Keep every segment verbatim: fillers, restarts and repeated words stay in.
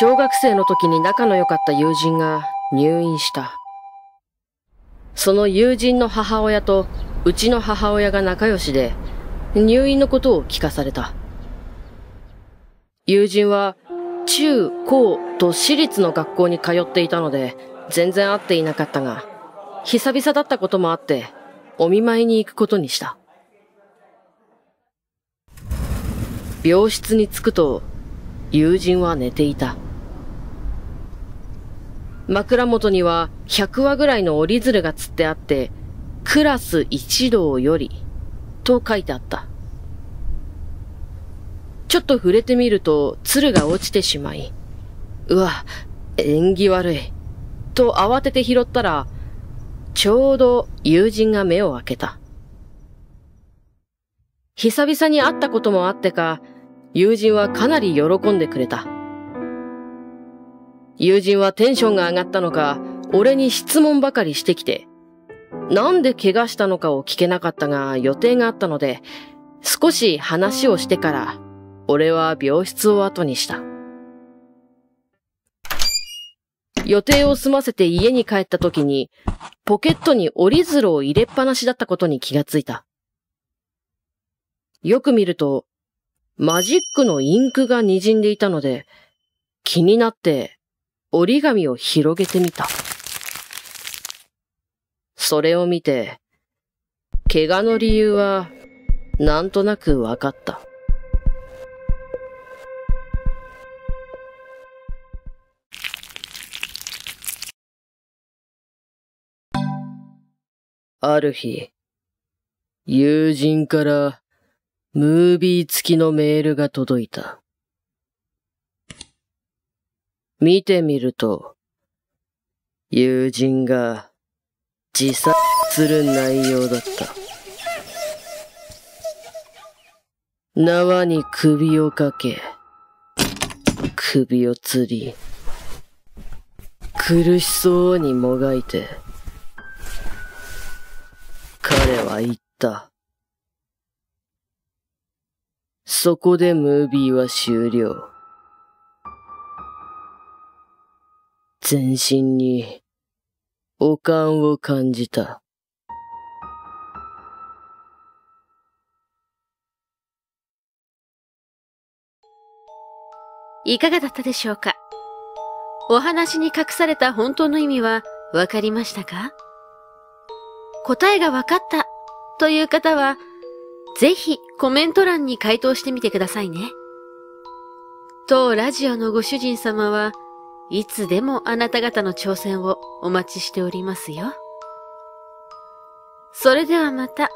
小学生の時に仲の良かった友人が入院した。その友人の母親とうちの母親が仲良しで、入院のことを聞かされた。友人は中高と私立の学校に通っていたので、全然会っていなかったが、久々だったこともあって、お見舞いに行くことにした。病室に着くと、友人は寝ていた。枕元にはひゃくわぐらいの折り鶴が釣ってあって、クラス一同より、と書いてあった。ちょっと触れてみると、鶴が落ちてしまい、うわ、縁起悪い、と慌てて拾ったら、ちょうど友人が目を開けた。久々に会ったこともあってか、友人はかなり喜んでくれた。友人はテンションが上がったのか、俺に質問ばかりしてきて、なんで怪我したのかを聞けなかったが予定があったので、少し話をしてから、俺は病室を後にした。予定を済ませて家に帰った時に、ポケットに折り鶴を入れっぱなしだったことに気がついた。よく見ると、マジックのインクが滲んでいたので、気になって折り紙を広げてみた。それを見て、怪我の理由はなんとなくわかった。ある日、友人から、ムービー付きのメールが届いた。見てみると、友人が自殺する内容だった。縄に首をかけ、首を吊り、苦しそうにもがいて、彼は言った。そこでムービーは終了。全身に、悪感を感じた。いかがだったでしょうか？お話に隠された本当の意味はわかりましたか？答えがわかったという方は、ぜひコメント欄に回答してみてくださいね。当ラジオのご主人様はいつでもあなた方の挑戦をお待ちしておりますよ。それではまた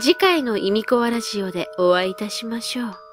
次回のいみこわラジオでお会いいたしましょう。